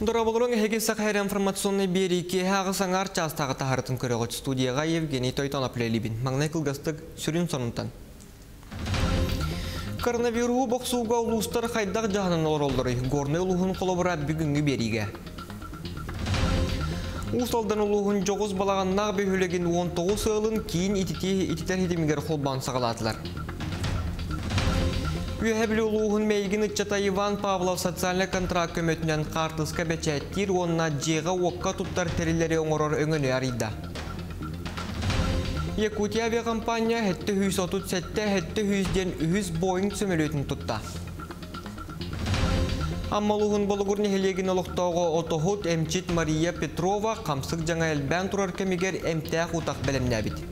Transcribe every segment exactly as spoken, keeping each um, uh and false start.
Дорогой Хегисахар информационный берег Хагасангар часто тахартен коррелат студия Евгений Тойтона Плелибин. Магнекл Гастек Сюринсонтан. Коронавирус боксуга улустар хайдар жаһанын оролдоры. Горный улугун колобурат бүгүнгү бериге. Усталдан улугун жогуз балаганнар бөлөгүн он тогуз жылдын кийин ититер хидимгер холбан сагалатлар. Үйәбілі ұлығын мәйгін ұтчата Иван Павлов социальный контракт көметінен қартысқа бәчәттер, онына жеға оққа тұттар терелері оңырыр өңіні арыйда. Якутия авиакомпания әтті жүз отуз сәтті әтті жүзден жүз бойын сөмелетін тұтта. Амма ұлығын болығыр нехелеген ұлықтауға отығыт әмчет Мария Петрова қамсық жаңа әлбән тұрар көмегер әмтәқ ұтақ бәлеміне әбіт.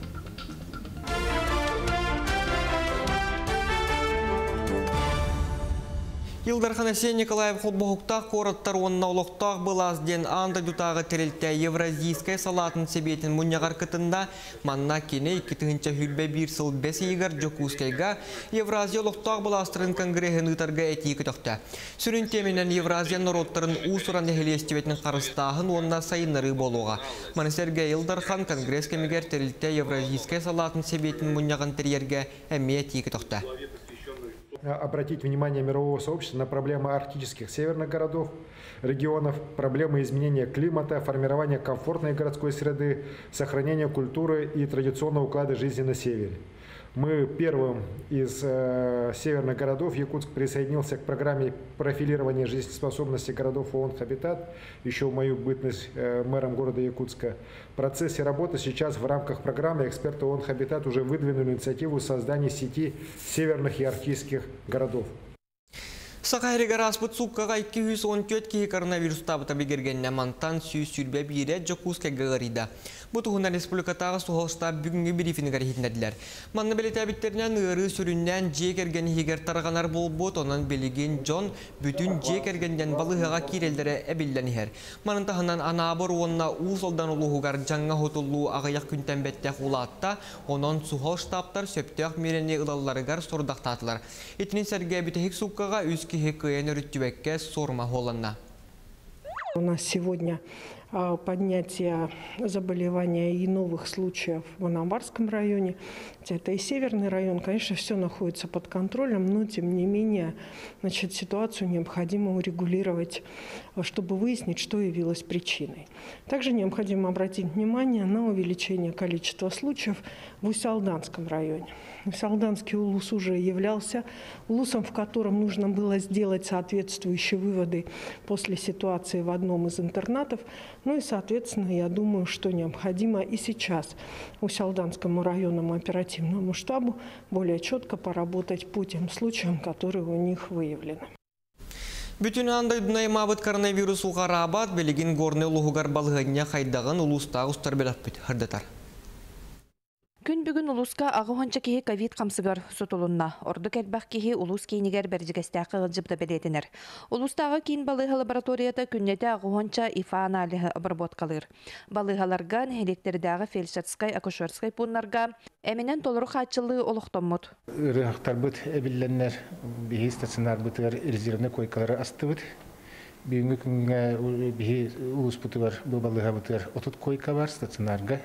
Илдархан Асен Николаев Худбухуктах, Коротар, он на Улохтах был азден Анда Дютага Терельте, Евразийская салатын Себетин Мунягар Катында, Манна Киней, Китынча Хюльбе Бирсел, Бесигар, Джокускайга, Евразия Лохтах был астрын Конгреген и Тарга Этикотахта. Сюрин теменен Евразия Народтарын Усуран Нехелестеветин Харстахан, он на Сайна Рыболога. Мансерге Илдархан, Конгресс Кемигер Терельте, Евразийская салатын Себетин Муняган Терьерге, Эми Этикотахта. Обратить внимание мирового сообщества на проблемы арктических северных городов, регионов, проблемы изменения климата, формирования комфортной городской среды, сохранения культуры и традиционного уклада жизни на севере. Мы первым из э, северных городов Якутск присоединился к программе профилирования жизнеспособности городов ООН «Хабитат», еще в мою бытность э, мэром города Якутска. В процессе работы сейчас в рамках программы эксперты ООН «Хабитат» уже выдвинули инициативу создания сети северных и арктических городов. Сахари Гараспут Суккарай Киюс он тетки коронавирус табата бигергенна мантан сюсюрбе бире джакуска галарида. Бутугуна республика тарасу холста бүгүнгү брифингерхитнедилер. Манна белете биттернен ыры сүрүннен жекерген хигер тарганар болбот онан белеген жон бүтүн жекергенден балыгага кирелдере эбилленер. Манын таханан анабор онна усолдан улуугар жаңга хотулуу агаяк күнтембетте хулатта онон су холштаптар сөптөк мерени ылалларыгар сордактатылар. Итинин серге битехик суккага үз У нас сегодня поднятие заболевания и новых случаев в Анабарском районе. Это и северный район, конечно, все находится под контролем, но тем не менее, значит, ситуацию необходимо урегулировать, чтобы выяснить, что явилось причиной. Также необходимо обратить внимание на увеличение количества случаев в Усть-Алданском районе. Усть-Алданский улус уже являлся улусом, в котором нужно было сделать соответствующие выводы после ситуации в одном из интернатов. Ну и, соответственно, я думаю, что необходимо и сейчас Усть-Алданскому районному оперативному штабу более четко поработать по тем случаям, которые у них выявлены. Бүтүн андай дунай мабыт коронавирус угарабат белигин горны улугар балыгыня хайдаган улуста устар белаппит хардатар. Күн бүгін улуска ағығанчы кейі ковид қамсығыр сұтылынна. Орды кәлбақ кейі улус кейінігер бәржігістәқі ғылжып да білетінір. Улустағы кейін балыға лабораторията күннеті ағығанча ифана алығы абырбот қалыр. Балығаларға нәлектердағы фельдшерскай, акушерскай пунларға әменен толыру қатшылы олықтан мұт. Үріқтар бұт, әбілленнер, бейі стационар бұтығар резервіне койкалары асты бұт. Бейінгі күнге бейі улус бұты бар, бұл балыға бұтығар отыт койка бар стационарға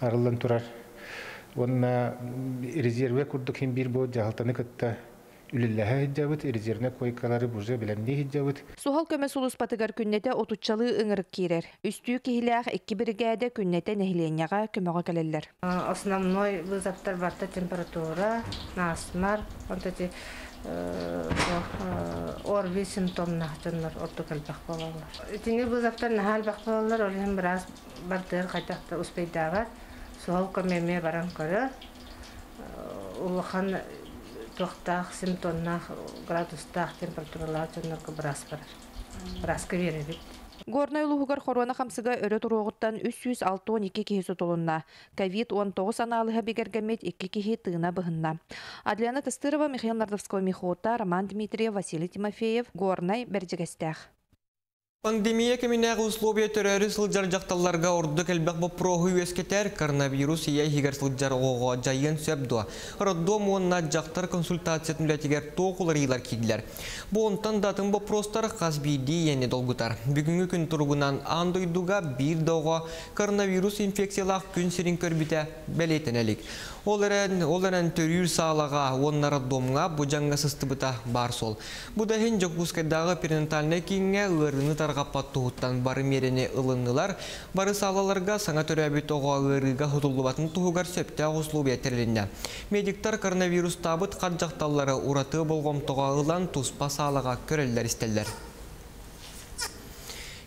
арылдан тұрар. Он резерве курдук имбир бод жалтаны кытта үлелләһе җавыт резервне койкалары буҗа белән ни җавыт. Сухал көмәсулус патыгар күннәтә отучалы ыңырык кирер. Үстү киләх ике бергәдә күннәтә нәһленягә көмәгә киләләр. Основной вызовтар барта температура, насмар, вот эти орви симптомнар җаннар ортыкал бакалалар. Итинге вызовтар нәһәл бакалалар, олем бераз бардыр кайтакта успейдагы. Суалка меме баранкара, улахан тохтах, симптонах, градустах, температуралах, чоннарка браспар, брасковери бит. Горный улугар хорона хамсыга өрө туругуттан үс жүз алтымыш эки кихи сотулунна. ковид он тогуз аналыгы бегергемет эки кихи тыына быгынна. Адлена Тестырова, Михаил Нардовского Михота, Роман Дмитриев, Василий Тимофеев, Горный, Бердигастях. Пандемия кеминег условия террористы жаржақталарға орды кәлбәк бұл проғы өскетер коронавирус ия егерсілдер оға жайын сөбді. Роддом онна жақтар консультациятын білетігер тоқылар елар кеділер. Бұнтан датын бұл простар қазбейді ене долгутар. Бүгінгі күн тұрғынан андойдуға бір доға коронавирус инфекциялақ күн серін көрбіте бәлетін әлік. Оларан төрір салаға онна роддомға бұл жаңғасысты бұта бар сол. Бұдайын Якутскайдағы перинатальны кейінге өріні тар ғапаттығыттан бары мерене ұлыңылар, бары салаларға саңа төрәбет оға ғырыға ғытылғыбатын тұғығар сөпті ғұслу бәтірленді. Медиктар коронавирус табыт қат жақталары ұраты болғымтыға ұлан тұспа салаға көрелдер істелдер.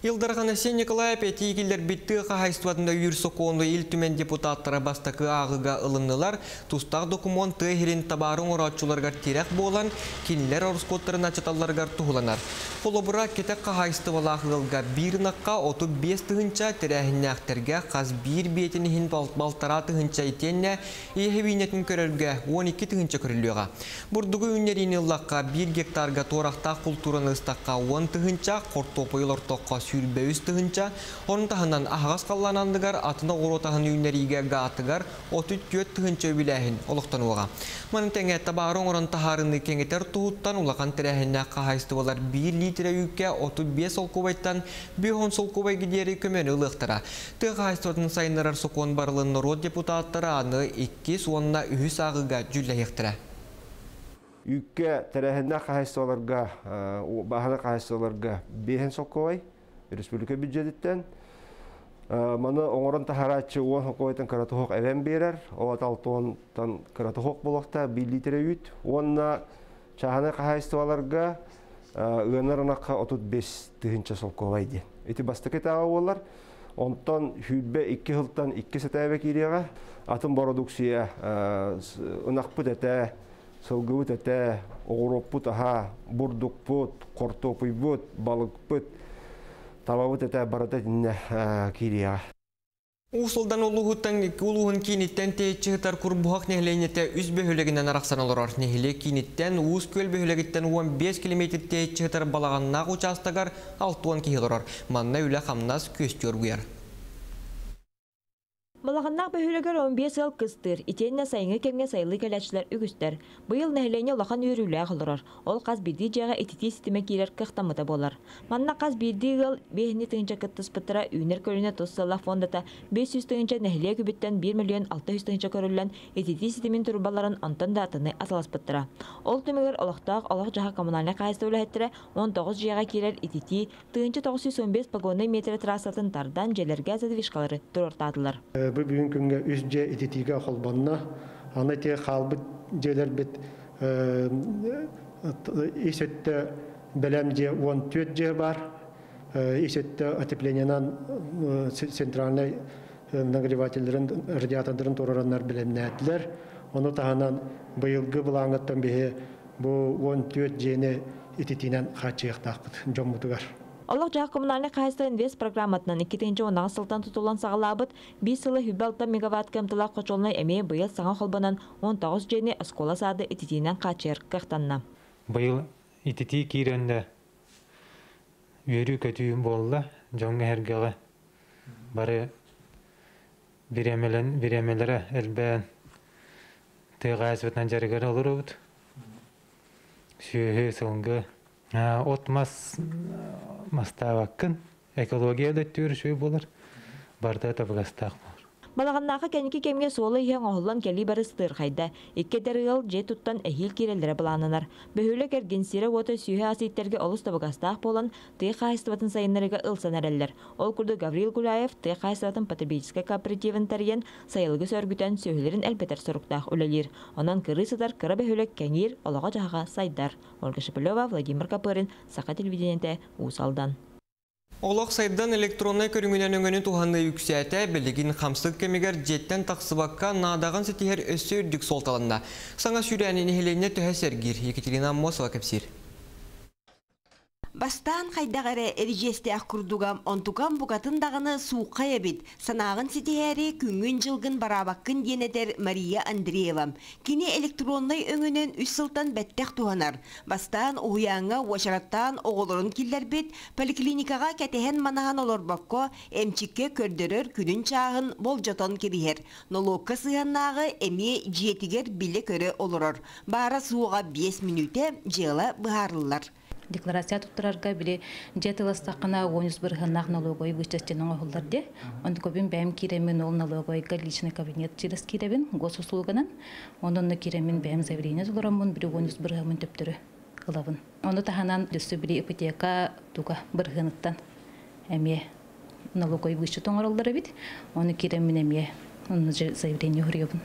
Илдархан Асен Николаев эти игилер битты хахайствадында юрсоконды ил түмен депутаттары бастакы ағыға ылынылар, тустақ документ херин табарын орачуларгар терек болан, кинлер орскоттарын ачаталаргар тұғыланар. Холобыра кетек хахайствала ағылға бір наққа отыз бес тұғынша терәхіне ақтерге қаз бір бетінігін балтара тұғынша етенне, ехевинетін көрерге он екі тұғынша көрілуға. Бұрдығы үнерін иллаққа бір гектарға торақта культураны ұстаққа он тұғынша, қортопойл ортоққа сүрбәуіз тұғынша, оның тағынан ағас қалланандығар атына ғоротағын үйінлеріге ғатығар отыт көт тұғынша өбіләйін олықтан оға. Мәнің тәңе табарын орын тағарыны кеңетер тұғыттан олақан тірәхіне қағайстығалар бір литері үйке отыз бес сол көбайттан бүйон сол көбай кедері көмені ұлықтыра. Тұғы қағайстығын сайынырар соқон барылын народ депутаттары аны екі суанына үйіс ағыға жүлләйіқтіра. Үйке тірәхіне қағайстығаларға, бағана қағайстығаларға бейін сол көбай республика бюджеттен мана оңорон тахарачы он койтан каратук эвен берер оталтонтан каратук болокта билитерейт онна чахана кайсталарга генернака отыз бес тыгынча солковайды эти бастакета болар онтон хүлбе икки хылтан икки сетебе кирияга атын бородуксия унакпутете солгуутете огропутаха бурдукпут кортопуйбут балыкпут Табабыт әті барыты дінне кейдеға. Усылдан ұлығыттан ұлығын кейнеттен тәйтшіғытар күрбұғақ нәхіленеті үз бөхілігінен арақсан олырар. Нәхілі кейнеттен ұз көл бөхілігіттен он бес километр тәйтшіғытар балағаннақ ұчастығар алты он кейі ғырар. Манна үлі қамнас көстер бұйар. Балағаннақ бөхілігер он бес ел кыстыр, итенне сайыңы кәмге сайлы кәләтшілер үгістер. Бұйыл нәхілене олақан үйрілі ағылырыр. Ол қаз бірді жаға ететі сетіме кейлер қықтамыда болар. Манна қаз бірді ғыл бейхіне тыңча кыттыс бұттыра үйінер көріне тоссала фондата бес жүз тыңча нәхіле күбіттен бір миллион алты жүз тыңча көрілін ететі сетімен тұрбаларын онтан да атыны аталас бұттыра. Ол түмігер олықтағы олық жаға коммуналына қайысты өлі әттірі он тоғыз жаға келер ететі тыңча тоғыз жүз он бес пагоны метрі трассатын тардан желерге әзеді вишқалары тұр ортадылар. Бұл бүгін күнге үзде ететігі қолбанына, аны те қалбы желер біт есетті бәлемде он төрт жер бар, есетті отепленінен центральный нагревателерін, радиатордың торғыранлар бәлеміне әтілер. Оны тағынан бұйылғы бұлаңыттан бейі он төрт жені ететінен қатшиықтақ жомытығар. Олық жаға коммунальны қайысты инвест программатынан екі онағы сылтан тұтылан сағылабыт, бес сылы хүбәлті мегаватт кәмтіла қочолына әмей бұйыл саңа қолбанан он тоғыз жені ұскола сады ететінен қатшер қақтанна. Бұйыл ететі кейренді өрі көтүйім болылы, жоңғы әргелі бары беремелері әлбән тұйға әсвітнан жарығыр олыр өт. Сүйі сылыңғы отмас мастабаккын экология дөттүр шүй болар, барда табығастақ болар. Балағаннақы кәнікі кемге солы ең оғылан кәлі бары стыр қайда. Еккедер ғыл жетуттан әйіл керелдері баланынар. Бөхілі кәргенсері оты сүйе асеттерге олыс табығастақ болан тұйқа айстыватын сайынларға ұлсан әрелдер. Ол күрді Гаврил Гуляев тұйқа айстыватын патрибетіске кооперативін тәрген сайылғы сөргітен сөйлерін әлбетер сұрықтақ өлелер. Онан кірісідар кірі бөхілі кәңер олаға жағаға сайдар. Ольга Шепелева, Владимир Капырин, Сақа телевидениеде Усалдан. Олық сайдан электронны көріңінен өңіні туғанды үксеті білігін қамсық көмегер жеттен тақсыбаққа надағын сетігер өсі үрдік солталында. Саңа сүрәнің еліне түхәсергер. Екатерина Мосова көпсер. Бастан хайдагаре эрежесте аккурдугам онтугам букатын даганы суукая бит. Санагын ситеяри күнгүн жылгын барабаккын денетер Мария Андреева. Кине электронный өңүнөн үс сылтан бәттек туганар. Бастан уяңа уашараттан оголорун киллер бит. Поликлиникага кәтехен манаган олор бакко эмчикке көрдөрөр күнүн чагын болжотон кирихер. Налогка сыганнагы эми жетигер биле көрө олорор. Бара сууга бес минутте жылы баарылар. Декларация туттарарга биле жетиластакына он бир гынак налогой гүчтестенин оголдорде. Онду көбүн бем киремин ол налогой личный кабинет через киребин госуслуганын. Ондонно киремин бем заявление зулоромун бири он бир гымын төптөрү кылабын. Онду таханан төсү бири ипотека туга бир гыныктан эме налогой гүчтө тоңоролдору бит. Ону киремин эме онун заявление көрөбүн.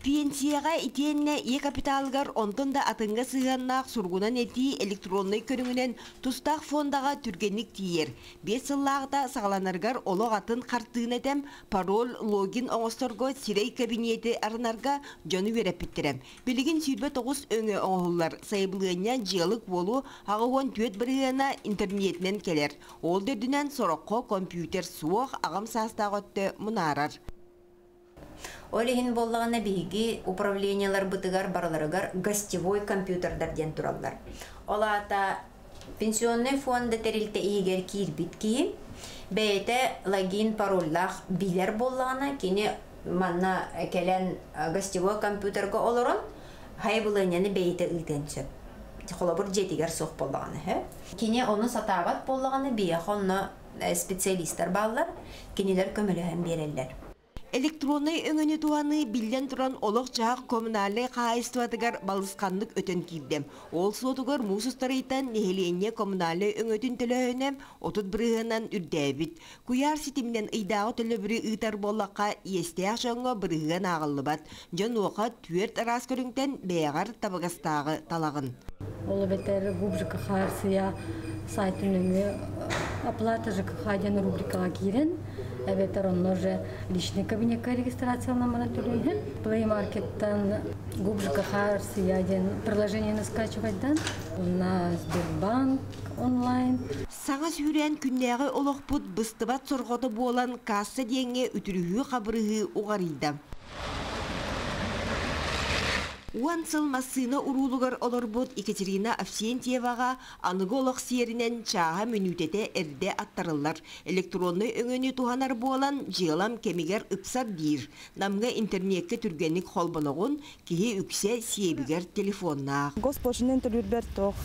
Пенсияға итенне е капиталгар онтында атыңға сыйғаннақ сұрғынан әти электронный көріңінен тұстақ фондаға түргенлік тиер. Бес ыллағда сағаланаргар олоқ атын қарттығын әтем, парол, логин оңысторғы сирей кабинеті арынарға жоны өрәп біттірем. Білігін сүйбе тоғыз өңі оңғылар сайбылығынан желік болу ағыуан төт бірігіна интернетінен келер. Ол дөрдінен сораққо компьютер суық ағым састағытты мұнарар. Олегин боллағына бейге управлениялар бұтығар барыларығар гостевой компьютердерден тұралдар. Ола ата пенсионный фонды терілті егер кейір бітке, бәйті логин пароллақ билер боллағына кені манна кәлен гостевой компьютерға олырын, хай бұл әнені бәйті үлден түсіп. Қолабыр жетігер соқ боллағына. Кені оны сатағат боллағына бейе қолына специалистер балылар, кенелер көміліғын берелдер. Электронный өңіні туаны білден тұран олық жақ коммуналы қайыстуатығар балысқандық өтін келдім. Ол сотығар мұсыстарайтан негелене коммуналы өңітін тілі өнім отыз бірінен үрдәбіт. Күйар сетімнен ұйдағы тілі бірі ұйтар болаққа есте ақшанға бірігін ағылы бат. Жан оқа түйерт арас көріңтен бәйғар табығастағы талағын. Олы бәттәрі бұл жүкі қарсыя сайтының Әбеттер онлар же личный кабинетка регистрациялан мана түрлі. Плеймаркеттан губжика харсы яден приложениені скачивайдан. У нас Сбербанк онлайн. Саңа сүйрен күндегі олық бұд бұстыбат сорғоты болан касса денге үтірігі қабырығы оғарылды. Уан сыл масына урулугар олорбот Екатерина Авсентьеваға анголық серінен чаға мүнітеті әрде аттарылар. Электронны өңіні туғанар болан жылам кемігер үпсар дейір. Намға интернетке түргенік қолбалығын кейі үксе себігер телефонна. Госпожынен түргербер тоқ.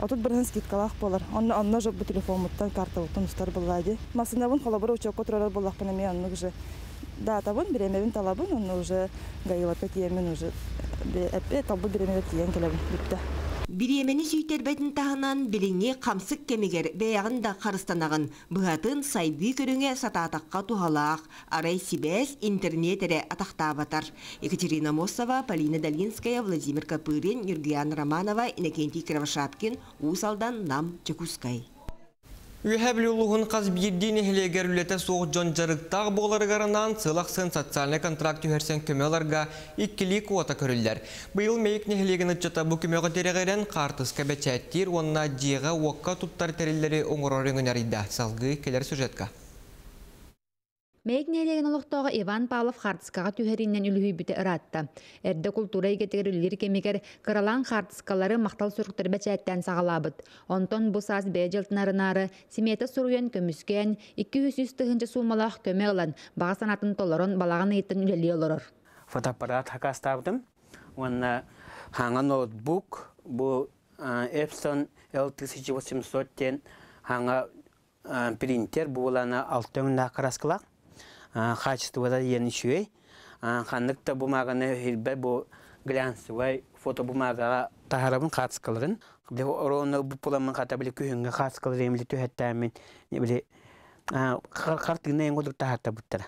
Отут бірін скидкалақ болар. Онна жоқ бұ телефон мұттан карта ұлттан ұстар болады. Масынавын қолабыр өчек отырар болақ панаме аннық жы. Да, табын беремевін талабын, оны уже ғайылапет емін уже талбы беремевет ең келебін бітті. Беремені сүйтербетін тағынан біліңе қамсық кемегер бәяғын да қарыстанағын. Бұғатын сайбүй көріңе сататаққа туғалақ. Арай Сибес интернетере атақтабатар. Екатерина Мосова, Полина Долинская, Владимир Капырин, Юргиян Романова, Иннокентий Кривошапкин, Усалдан нам Чекускай. Үйәбілі ұлығын қаз бірден әхілегер үлеті соғы жон жарықтағы боларғарынан сылақсын социальный контракт үйерсен көмеларға иккілі қуата көрілдер. Бұл мейік нәхілегіні жата бұл көмеға терегерен қартысқа бәчәттер, онына жеға оққа тұттар тәрелері оңырор еңінәрді. Салғы келер сюжетка. Мейік нәхілеген ұлықтағы Иван Павлов қартысқаға түйерінен үлгі бүті ұратты. Әрді культура егетігір үлгер кемегер қырылан қартысқалары мақтал сұрықтыр бәчәттен сағалабыд. Онтон бұсаз бәй жылтынарынары, семеті сұруен көміскен, екі жүз үстігінші сумалақ көмеғылан баға санатын толарын балаған еттін үлелі олырыр. Фотоаппарат хақастабдым. Оны хаңа ноутбук, бұл Epson Л тысяча восемьсот хаңа принтер бұланы алтынна қарасқылақ. Качествода ені шуей. Қандықта бұмағаны елбе бұл глянцевай фотобұмағаға тағарабын қатыс қылығын. Оны бұпыламын қата білі күйінгі қатыс қылыр емілі түйеттәмен қартығына ең олдық тағарта бұттыра.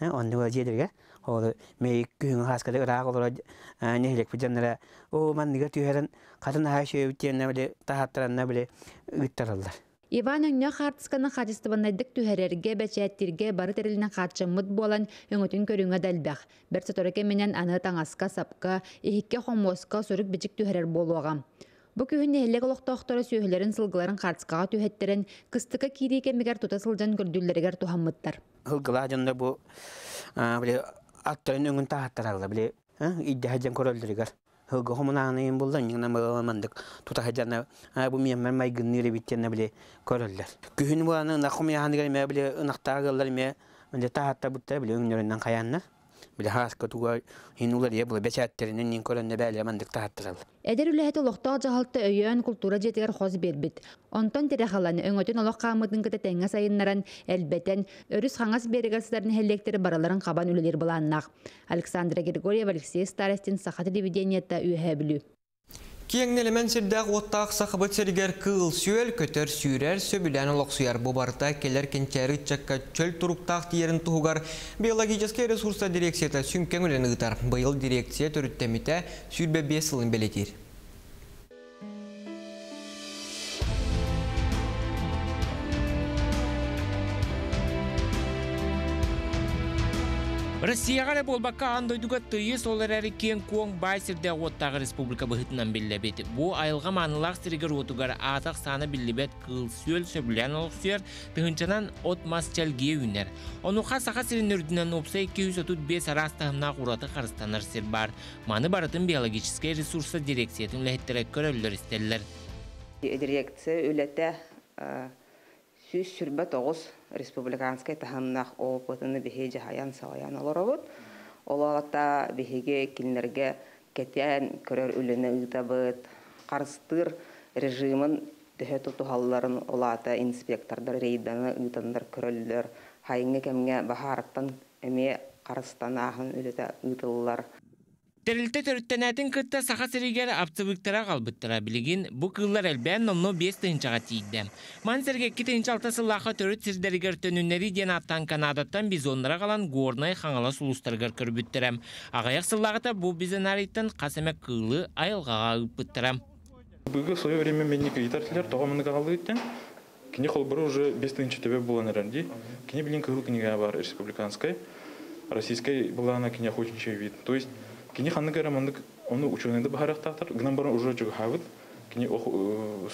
Оны ол жедірге, ол мей күйінгі қатыс қылыр ұрақ олыра нехелек бұданныра. О, маңдыға түйерін қатын ағай шуей өттеніне білі тағарттарына білі үттарылдар. Иван өңне қартысқаның қатыстыбынайдық түхәрерге бәчәттерге бары тәріліне қатшы мұт болан өңітін көріңі дәлбәқ. Бір сатореке менен аны таңасқа сапқа, ехікке қомосқа сөрік бәчік түхәрер болуға. Бүкүһүнне эллеголох тохтору сөһөлөрүн сылгыларын картскага төһөттөрөн кыстыкка кийдике мегер тутасылжан көрдүллергер тухаммыттар. Гладенда бу биле аттарын өңүн тааттаралла биле иддехажан көрөлдүргөр. Гохомунанын булдан ниңна мамандык тутахажана бу мен майгын нире биттенне биле көрөлдөр. Күһүн буанын нахумияны гелме биле ынактагылар ме менде таатта бутта биле өңнөрүнөн каянна. Эдер үлэхэтэ лохтоо жахалта өйөн культура жетигер хоз бербит. Онтон тэрэхаланы өңөтүн олох каамытын кыта тэңэс айыннаран элбэтэн өрүс хаңас берегасыдарын хэллектери бараларын кабан үлэлер баланнах. Александра Григорьева, Алексей Старостин, Сахаты Девидениятта үйэбілі. Кеңнелемен сирдәк оттақ сақыбыт сергер кыл сүйел көтер сүйрер сөбілен олық сұяр бобарда келер кенкері чәккә чөл тұруқтақ тиерін тұғығар биологический ресурса дирекцията сүмкен өлен ұғытар. Бұл дирекция түріттеміте сүйрбе бес ылын белетер. Россияға болбаққа андойдуға түйе солар әрі кен көң бай сірде оттағы республика бұхытынан білдебет. Бұ айылға манылақ сірігер отығар атақ саны білдебет кыл сөл сөбілен олық сүйер түгіншанан от мас чәлге үйінер. Онуға сақа сірін үрдінен опса екі жүз отыз бес арастығына құраты қарыстанар сір бар. Маны барытын биологический ресурсы дирекциятын ләхеттері көрілдер істелілер. Дирекция өләті Сүз сүрбә тоғыз республиканскай тахамнақ опытыны бігі жағаян сағаян олар обыт. Олағатта бігіге келінерге кәтен көрер үліні ұйтабыт, қарыстыр режимін түхе тұтухалыларын олағата инспектордар рейданы ұйтандар көрілдер. Хайынғы кәмге бағарыптан әме қарыстанағын үліті ұйтылылар. Тәрілті төрттенәтін күтті сақа сірігер аптыбықтыра қалбыттыра білігін, бұ күллар әлбән номно бес түйіншаға тейді. Ман сірге кетінші алтасы лақа төріт сірдергер төнінері ден аттан Канадаттан біз онлара қалан ғорнай қаңала сұлыстыргер көрбіттірем. Ағаяқ сылағыта бұ бізін әреттен қасыма күлі айылғаға ұппыттырам. Бұғы сойы время мені кредитартілер тоғамынға қалды еттен, кіне қолбыры уже бес түйінші төбе болан әрінде, кіне білін күл кінеге бар республиканскай, российскай болана кіне хочінші вид. То есть Кини ханнагара мандык оны учуныды бахарактар, гнамбарын уже жүгі хавыт, кини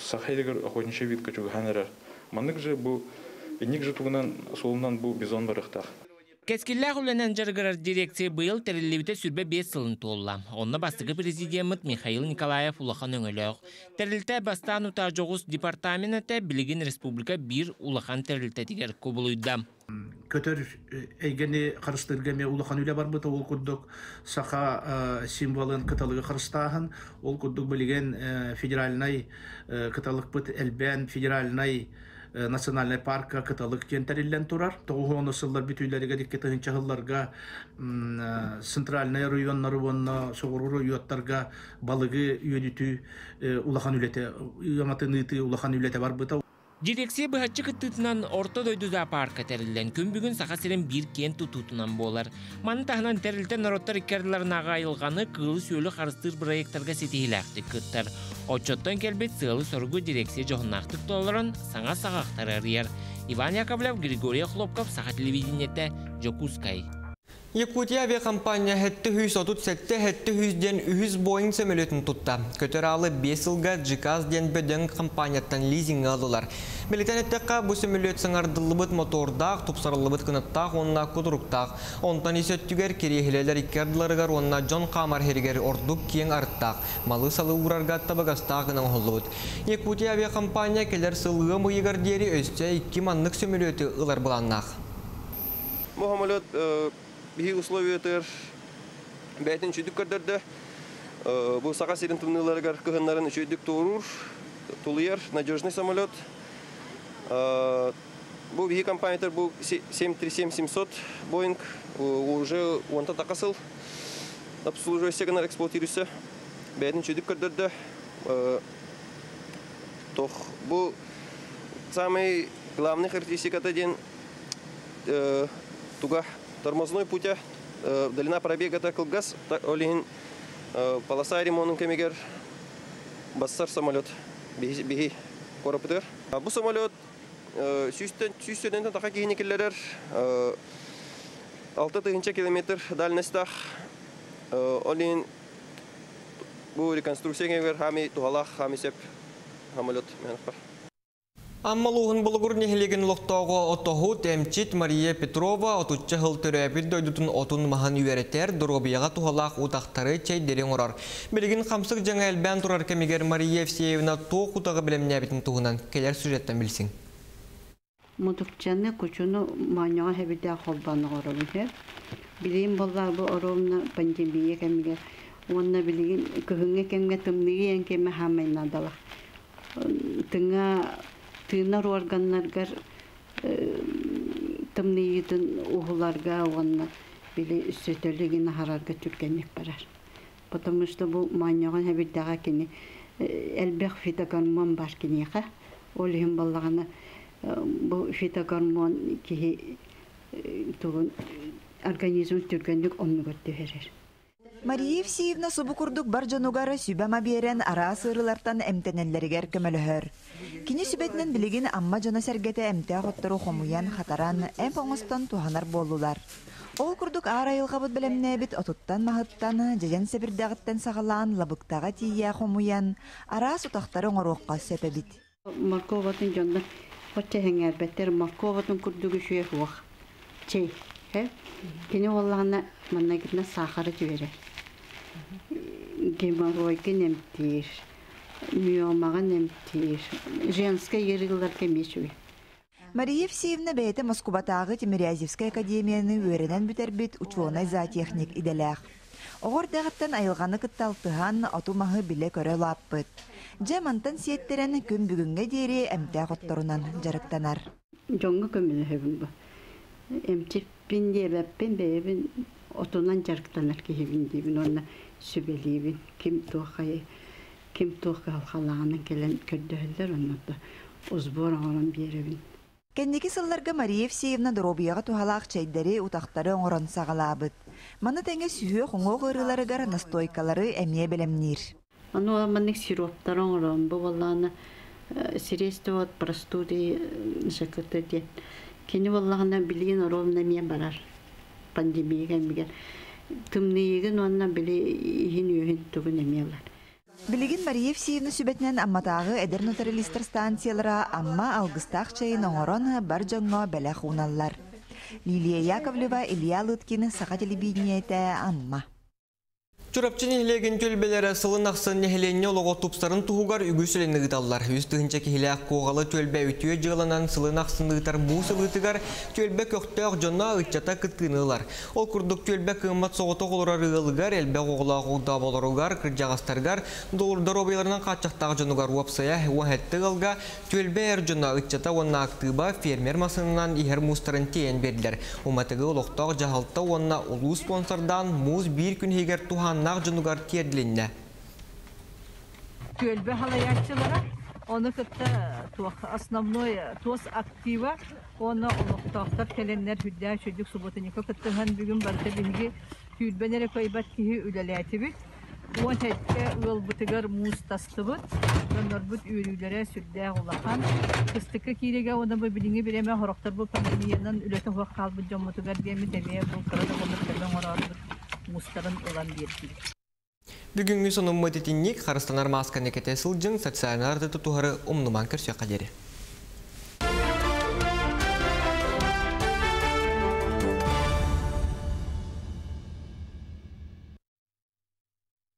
сахайдыгар охотничий вид көчүгі ханарар. Мандык же бу, эдник же тугынан солынан бу бизон барықтақ. Кескиллах улэнэн жаргарар дирекция быйыл тәрілебіте сүрбе бес сылын толла. Онна бастығы президент Михаил Николаев улахан өңіліғ. Тәрілте бастан ұта жоғыз департаменті білген республика бір улахан тәрілте дегер көбілуйды. Көтер әйгені қарыстыргеме улахан үлі барбыта ол күрдік сақа символын кыталығы қарыстағын. Ол күрдік білген федеральнай кыталық бұт әлбән федеральнай Национальный парка кыталық кентариллен турар. Тоғығын ұсылдар бүтілерге деккетігін чағыларға, центральный районлары онына, соғырғы райоттарға балығы үйеніті, ұлақан үлеті, ұйаматын ұйты, ұлақан үлеті бар бұта. Дирекция бұхатчы күттітінан орта дойды зоопарка тәрілден. Күн бүгін сақа сірен бір кент тұтынан болар. Маны тағынан тәрілден народтар икерларын аға айылғаны күлі сөйлі қарыстыр проекттарға сетейлі әқті күттір. Отчеттан келбет сылы сорғы дирекция жоғынақтық толарын саңа сағақтар әрер. Иван Яковлев, Григорий Хлопков, Сақа телевидениеті, Якутскай. Якутия авиакомпания сто тридцать семь сто десять Boeing сөмелетін тұтта. Көтер алы бес ылға жиказ ден бөден компанияттан лизингі алылар. Білетен әттіққа бұ сөмелет сыңардылы бұт мотордақ, тұпсарылы бұт күніттақ, онына құдыруқтақ. Онтан есеттігер керегелелер икерділарығар, онына Джон Камар хергер ордық кейін арттақ. Малы салы ұрарға табығастағынан ғолы бұт. Якутия авиакомпания келер сылығы мұйығар дері өсте екі маннық сөмелеті ұлар бұланнақ. Биһи условиятыр бәйтін чүйдік көрдерді. Бұл сақа серін тұмныларығар күхінларын чүйдік тұғырыр, тұлыер, надежный самолет. Бұл биһи компаниятыр бұл семь тридцать семь семьсот Boeing, уже онта тақасыл. Обслуживай сегінар эксплуатирусы. Бәйтін чүйдік көрдерді. Бұл самый главный характеристикаты ден туға. Тормозной путя, долина пробега так газ, олин полоса ремонт кемигер, бассар самолет, биги кораптер. А бу самолет сюстен сюстен это такая киникиллер, алты тысячи километр дальность, олин бу реконструкциягер хами тухалах хамисеп хамолот менхар. Амалугын булгурнехилеген лохтого отохут эмчит Мария Петрова отуччахыл төрөбиддойдутун отун махан юеретер доробияга тухалах утактары чей дерен орар. Билигин хамсык жаңа элбен турар кемигер Мария Евсеевна тоокутагы билемнебитин тугунан келер сюжеттен билсин. Мутукчаны кучуну маанга хебиде холбаны оромхе. Билигин балла бу оромна пандемия кемигер. Онна билигин кыгынга кемге тымныгы энкеме хамайнадала. Тыңа тынар органнаргар тымныйдын угуларга онна били сөтөлүгүн харарга түркөнүп барар. Потому что бу маанга хебидега кини элбек фитогормон бар киниха. Олим баллагана бу фитогормон ки тугун организм түркөнүп омнугөттү берер. Мария Евсеевна субукурдук баржанугары сүбәма берен ара сырылартан әмтәнәлләргәр көмөлөһөр. Кине сүбәтнән билеген амма жана сәргәтә әмтә готтыру хомуян хатаран әм оңыстан туһанар болдулар. Ол курдук ара елгабыт белемне бит отуттан махыттан жеген сәбирдәгыттан сагалан лабыктага тия хомуян ара сутактары оңорукка сәпәбит. Марковатын жандан хотча хәңәр бәттер Марковатын курдугы шуе хуак. Чей, хә? Кине оллана манна китне сахары төбере. Геморройка немтиш, миомага немтиш, женская ерыгыларка мечуи. Мария Евсеевна бәйті Москубатағы Тимирязевская академияны өрінен бүтербет учуонай заатехник иделәқ. Оғыр дәғіттен айылғаны кытталтыған атумағы біле көрі лаппыт. Джамантан сиеттерен күн бүгінге дейре әмтә қоттарынан жарықтанар. Жоңғы көмілі хөвін бұл. Әмтеппен де бәппен бәйбін отынан жарықтанар кехевін дейбін онына. Сүбелейбін, кем тоқай, кем тоқы алқалағынан келен көрдігілдер онында ұзбор ағырын беребін. Кәндегі сылларға Мария Евсеевна доробияға тухалақ чайдары ұтақтары оңырын сағалабыд. Маны тәңі сүйе құңғы ғырыларығар настойкалары әме білімнер. Аны оламанның сироптар оңырын бұл олағына сиресті от, простуды, жакыты де. Кені олағына білген оровына мен барар пандемияға мегер. Тымныйыгын онна біле ихін үйін түгін әмелер. Білігін Мария Евсеевна сүбәтнен амматағы әдір нотариалистер станциялара амма алғыстақ чайын оңырын бар жаңа бәлі қуналар. Лилия Яковлева, Илья Лыткин, Сақа телебидіне әті амма. Чурапчы нехлеген төлбелері сылын ақсын нехленне олығы тұпсарын тұғығар үгісілен ұғдалар. Үстігінші кехілі қоғалы төлбе өтіе жығыланан сылын ақсын ұғытар бұсы ұғытығар төлбе көқтіғ жона ұйтчата күткінылар. Ол күрдік төлбе кымат соғыты қолырар ұғылығар, әлбе қоғыла қоғда болырығар, кірджағастарғар, долдар обайларынан қатшақтағы жонығар уапсая уахетті ғылға төлбе әр жона ұйтчата онна ақтыба фермер масынынан ихер мұстарын тейен берділер. Уматығы олықтағы жағалта онна ұлу спонсордан мұз бір күн хегер туған Нағжынуғар керділінне. Төлбі халаятшылары, оны күтті основной тос актива, оны ұлықтақтар кәленнер хүлді шөдік сұботынекі күттіған бүгін бәрті білгі түлбенері көйбәт кейі үләләті біт. Он әтке өл бұтығыр мұз тасты бұт, өнір бұт үйрілері сүрді ұлақан. Қыстықы кейліге оны біліңі береме ғырықтар бұл пандемияның үләті ғаққал бұт жомытығар деймі дәме бұл қырады ғылықтардың орар бұт. Бүгінгі соның мәдетіннік қарыстанар масканы кетесілдің социалинарды тұтуғары ұмныман көрсе қадері.